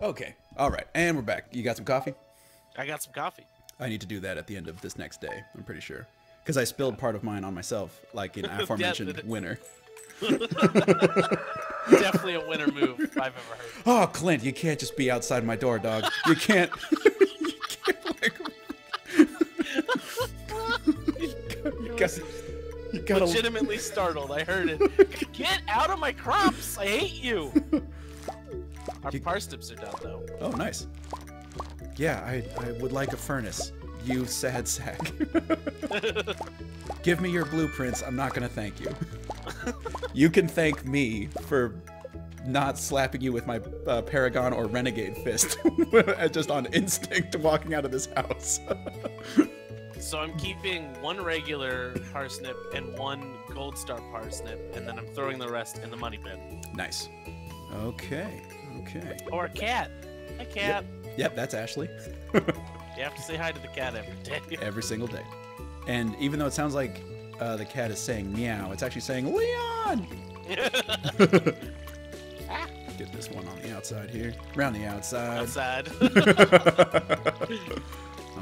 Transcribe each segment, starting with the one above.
Okay. All right. And we're back. You got some coffee? I got some coffee. I need to do that at the end of this next day, I'm pretty sure. Because I spilled part of mine on myself, like in aforementioned winter. Definitely a winter move if I've ever heard. Oh, Clint, you can't just be outside my door, dog. You can't. You can't you got legitimately startled. I heard it. Get out of my crops! I hate you. Our parsnips are done, though. Oh, nice. Yeah, I would like a furnace. You sad sack. Give me your blueprints. I'm not going to thank you. You can thank me for not slapping you with my Paragon or Renegade fist. Just on instinct walking out of this house. So I'm keeping one regular parsnip and one gold star parsnip, and then I'm throwing the rest in the money bin. Nice. Okay. Okay. Or a cat. A cat. Yep, that's Ashley. You have to say hi to the cat every day. Every single day. And even though it sounds like the cat is saying meow, it's actually saying Leon! Get this one on the outside here. Round the outside. Outside.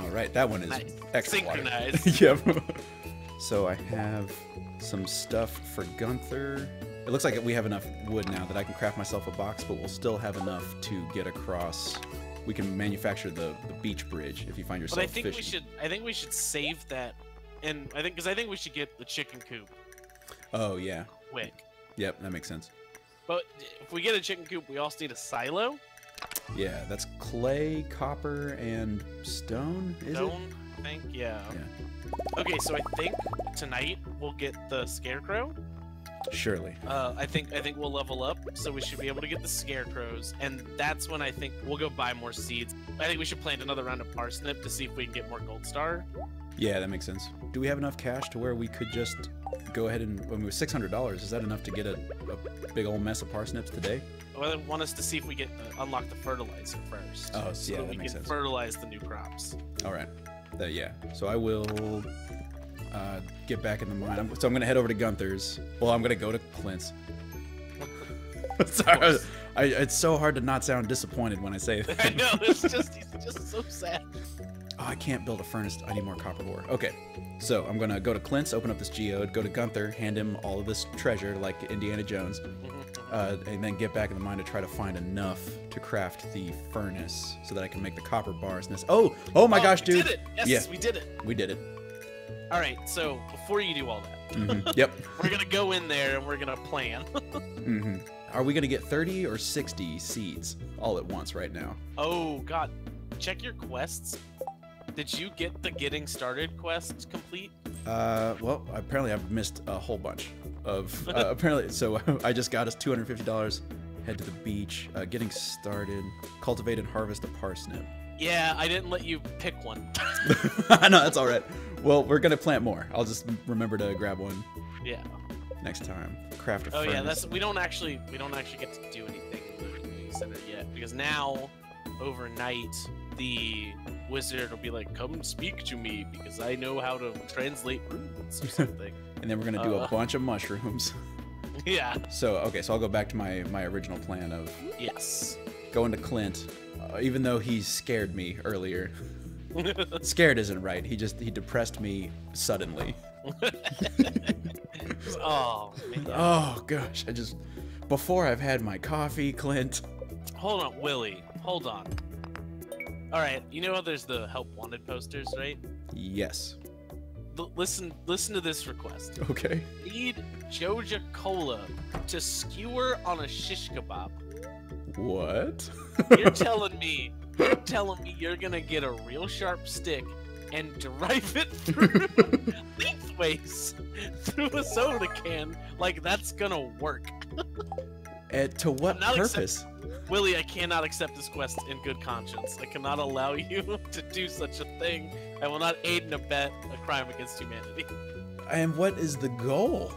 All right, that one is nice. Excellent. Synchronized. Yep. So I have some stuff for Gunther. It looks like we have enough wood now that I can craft myself a box, but we'll still have enough to get across. We can manufacture the beach bridge if you find yourself fishing. But I think we should save that, and I think we should get the chicken coop. Oh yeah. Quick. Yep, that makes sense. But if we get a chicken coop, we also need a silo. Yeah, that's clay, copper, and stone. Is it? Stone, I think. Yeah. Yeah. Okay, so I think tonight we'll get the scarecrow. Surely. I think we'll level up, so we should be able to get the scarecrows, and that's when I think we'll go buy more seeds. I think we should plant another round of parsnip to see if we can get more gold star. Yeah, that makes sense. Do we have enough cash to where we could just go ahead and, when we're $600, is that enough to get a big old mess of parsnips today? Well, I want us to see if we get unlock the fertilizer first. Oh, so yeah, that makes sense. Fertilize the new crops. All right. Yeah. So I will. Get back in the mine. So I'm going to head over to Gunther's. Well, I'm going to go to Clint's. Sorry, it's so hard to not sound disappointed when I say that. I know, it's just, he's just so sad. Oh, I can't build a furnace. I need more copper ore. Okay, so I'm going to go to Clint's, open up this geode, go to Gunther, hand him all of this treasure like Indiana Jones, and then get back in the mine to try to find enough to craft the furnace so that I can make the copper bars. And this. Oh my gosh, dude. We did it. Yes, yeah. We did it. We did it. All right, so before you do all that, yep, we're gonna go in there and we're gonna plan. Are we gonna get 30 or 60 seeds all at once right now? Oh God, check your quests. Did you get the Getting Started quest complete? Well, apparently I've missed a whole bunch of. Apparently, so I just got us $250. Head to the beach. Getting started. Cultivate and harvest a parsnip. Yeah, I didn't let you pick one. I know, that's all right. Well, we're going to plant more. I'll just remember to grab one. Yeah. Next time. Craft a furnace. Yeah, that's we don't actually get to do anything in the center yet, because now overnight the wizard will be like, "Come speak to me because I know how to translate runes or something." And then we're going to do a bunch of mushrooms. Yeah. So, okay, so I'll go back to my original plan of going to Clint. Even though he scared me earlier. Scared isn't right. He depressed me suddenly. Oh, man. Oh, gosh. Before I've had my coffee, Clint. Hold on, Willie. Hold on. All right. You know how there's the Help Wanted posters, right? Yes. Listen to this request. Okay. Need Joja Cola to skewer on a shish kebab. What? You're telling me you're gonna get a real sharp stick and drive it through lengthways through a soda can like that's gonna work? And to what purpose? Willie, I cannot accept this quest in good conscience. I cannot allow you to do such a thing. I will not aid and abet a crime against humanity. And what is the goal?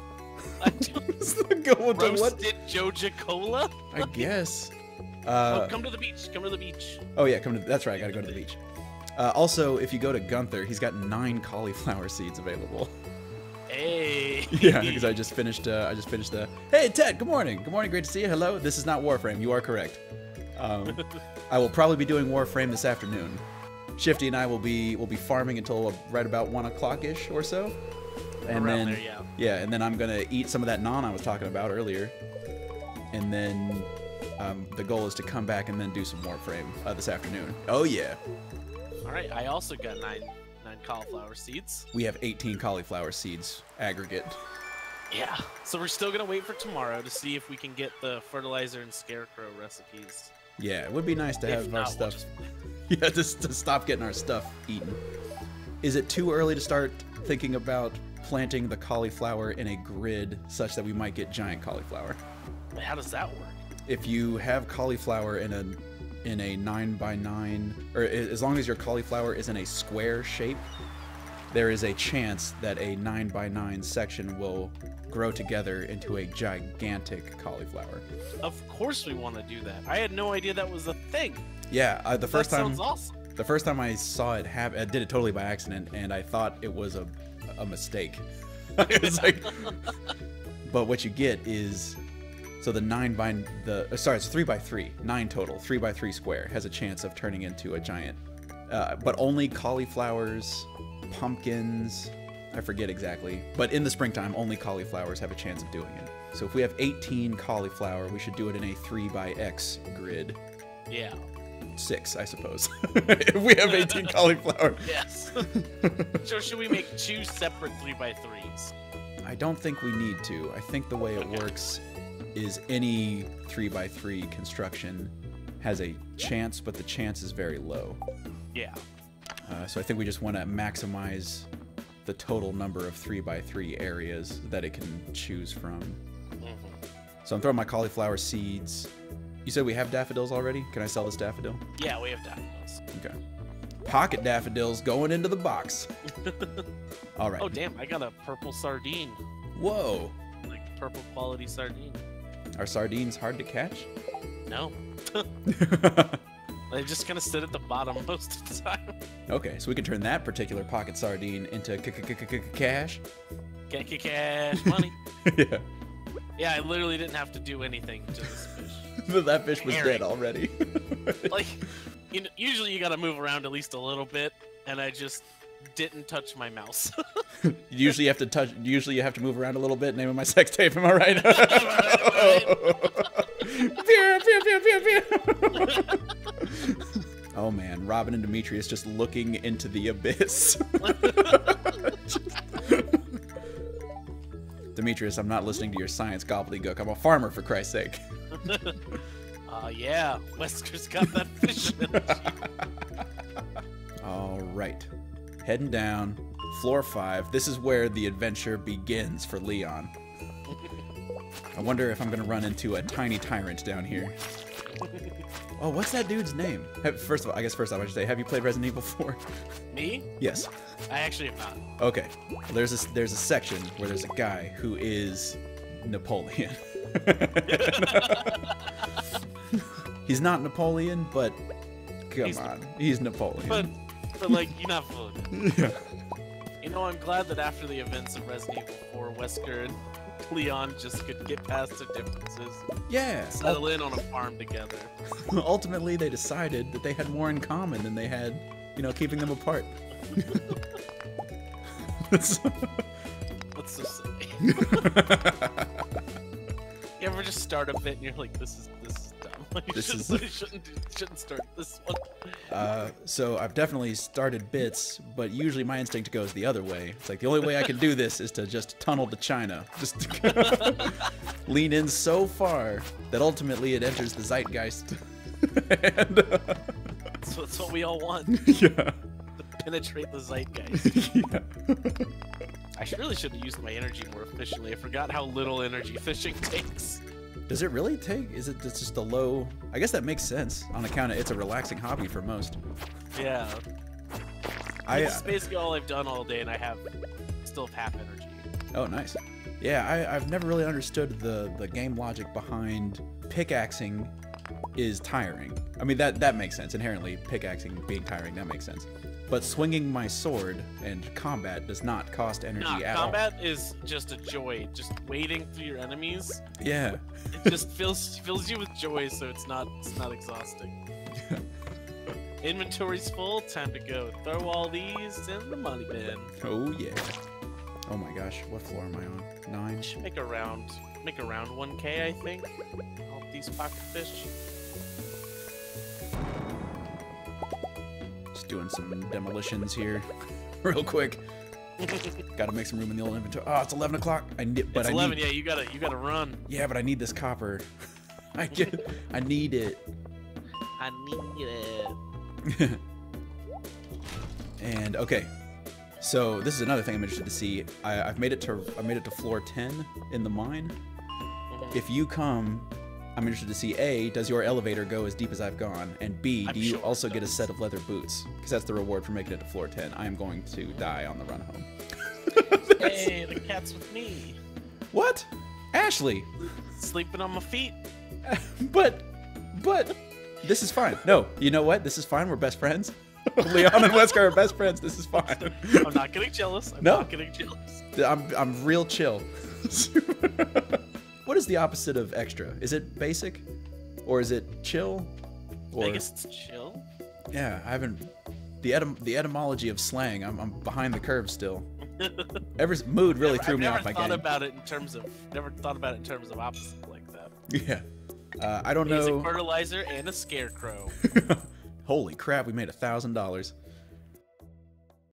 Roasted Joja Cola? I guess. Oh, come to the beach. Come to the beach. Oh, yeah. That's right. I got to go to the beach. Also, if you go to Gunther, he's got 9 cauliflower seeds available. Hey. Yeah, because I just finished the. Hey Ted, good morning. Good morning. Great to see you. Hello. This is not Warframe. You are correct. I will probably be doing Warframe this afternoon. Shifty and I will be farming until right about 1 o'clock-ish or so. And around then there, yeah. Yeah, and then I'm gonna eat some of that naan I was talking about earlier. And then the goal is to come back and then do some Warframe this afternoon. Oh yeah. All right. I also got nine cauliflower seeds. We have 18 cauliflower seeds aggregate. Yeah. So we're still gonna wait for tomorrow to see if we can get the fertilizer and scarecrow recipes. Yeah, it would be nice to have our stuff. Yeah, just to stop getting our stuff eaten. Is it too early to start thinking about planting the cauliflower in a grid such that we might get giant cauliflower? How does that work? If you have cauliflower in a 9 by 9, or as long as your cauliflower is in a square shape, there is a chance that a 9 by 9 section will grow together into a gigantic cauliflower. Of course we want to do that. I had no idea that was a thing. Yeah, the first time I saw it happen, I did it totally by accident, and I thought it was a mistake. It's like, but what you get is, so the 3 by 3 square has a chance of turning into a giant, but only cauliflowers, pumpkins, I forget exactly, but in the springtime only cauliflowers have a chance of doing it. So if we have 18 cauliflower, we should do it in a 3 by X grid. Yeah. 6, I suppose. If we have 18 cauliflower. Yes. So should we make 2 separate 3 by 3s? I don't think we need to. I think the way it works is any 3 by 3 construction has a chance, but the chance is very low. Yeah. So I think we just want to maximize the total number of 3 by 3 areas that it can choose from. Mm-hmm. So I'm throwing my cauliflower seeds. You said we have daffodils already? Can I sell this daffodil? Yeah, we have daffodils. Okay. Pocket daffodils going into the box. All right. Oh, damn. I got a purple sardine. Whoa. Like purple quality sardine. Are sardines hard to catch? No. They just kind of sit at the bottom most of the time. Okay, so we can turn that particular pocket sardine into cash. Cash money. Yeah. Yeah, I literally didn't have to do anything to this fish. That fish was dead already. Like, you know, usually you gotta move around at least a little bit, and I just didn't touch my mouse. Usually you have to move around a little bit. Name of my sex tape. Am I right? Oh man, Robin and Demetrius just looking into the abyss. Demetrius, I'm not listening to your science gobbledygook. I'm a farmer, for Christ's sake. Yeah, Wesker's got that fish. All right, heading down, floor 5. This is where the adventure begins for Leon. I wonder if I'm gonna run into a tiny tyrant down here. Oh, what's that dudude's name? First of all, I guess first off I should say, have you played Resident Evil 4? Me? Yes. I actually have not. Okay. There's a section where there's a guy who is Napoleon. He's not Napoleon, but he's Napoleon. But like, you're not fooling. Yeah. You know, I'm glad that after the events of Resident Evil 4, Wesker and Leon just could get past their differences. Yeah. Settle in on a farm together. Ultimately, they decided that they had more in common than they had, you know, keeping them apart. That's so silly. You ever just start a bit and you're like, this is dumb. Like, I shouldn't start this one. So I've definitely started bits, but usually my instinct goes the other way. It's like the only way I can do this is to just tunnel to China. Just to lean in so far that ultimately it enters the zeitgeist. And, that's what we all want. Yeah. To penetrate the zeitgeist. Yeah. I really should have used my energy more efficiently. I forgot how little energy fishing takes. Does it really take? Is it just a low? I guess that makes sense on account of it's a relaxing hobby for most. Yeah. It's basically all I've done all day, and I still have half energy. Oh, nice. Yeah, I've never really understood the game logic behind pickaxing is tiring. I mean that makes sense inherently. Pickaxing being tiring, that makes sense. But swinging my sword and combat does not cost energy at all. Combat is just a joy. Just wading through your enemies. Yeah. It just fills you with joy, so it's not exhausting. Inventory's full. Time to go. Throw all these in the money bin. Oh yeah. Oh my gosh, what floor am I on? 9. Should make around 1K, I think. All these pocket fish. Just doing some demolitions here, real quick. Got to make some room in the old inventory. Oh, it's 11 o'clock. It's 11. Yeah, you gotta run. Yeah, but I need this copper. I need it. I need it. And okay. So this is another thing I'm interested to see. I made it to floor 10 in the mine. If you come, I'm interested to see A, does your elevator go as deep as I've gone, and B, do you also get a set of leather boots? Because that's the reward for making it to floor 10. I am going to die on the run home. Hey, the cat's with me. What? Ashley. Sleeping on my feet. But this is fine. No, you know what? This is fine. We're best friends. Leon and Wesker are best friends. This is fine. I'm not getting jealous. I'm not getting jealous. I'm real chill. What is the opposite of extra? Is it basic, or is it chill? Or... I guess it's chill. Yeah, I haven't. The etymology of slang. I'm behind the curve still. Never thought about it in terms of opposite like that. Yeah. I don't know. Basic fertilizer and a scarecrow. Holy crap, we made $1,000.